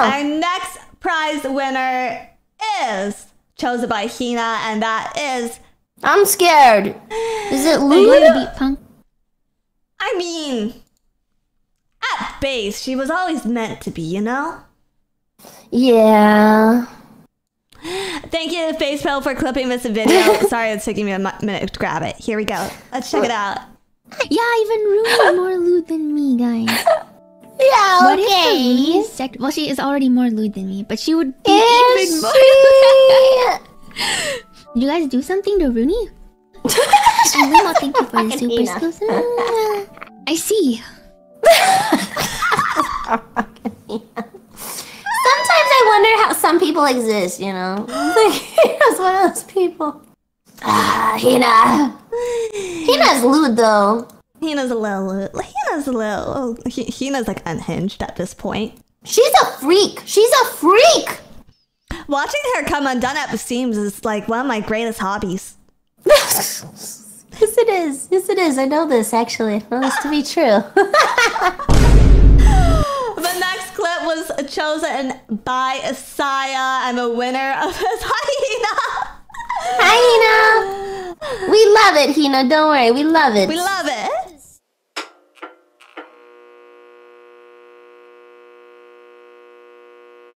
Our next prize winner is chosen by Hina, and that is... I'm scared. Is it Lulu? Beat Punk? I mean, at base, she was always meant to be, you know? Yeah. Thank you to FacePal for clipping this video. Sorry it's taking me a minute to grab it. Here we go. Let's check it out. Yeah, even Ruby is more lewd than me, guys. Yeah, what okay. Is the well, she is already more lewd than me, but she would be is even more Did you guys do something to Rooney? Luma, thank you for the super skills. I see. Sometimes I wonder how some people exist, you know? Like, Hina's one of those people. Ah, Hina. Hina's lewd, though. Hina's a little lewd. Hina's a little... Hina's, like, unhinged at this point. She's a freak. She's a freak! Watching her come undone at the seams is, like, one of my greatest hobbies. Yes, it is. Yes, it is. I know this, actually. I know this to be true. The next clip was chosen by Asaya. I'm a winner of his Hi, Hina! Hi, Hina! We love it, Hina. Don't worry. We love it. We love it.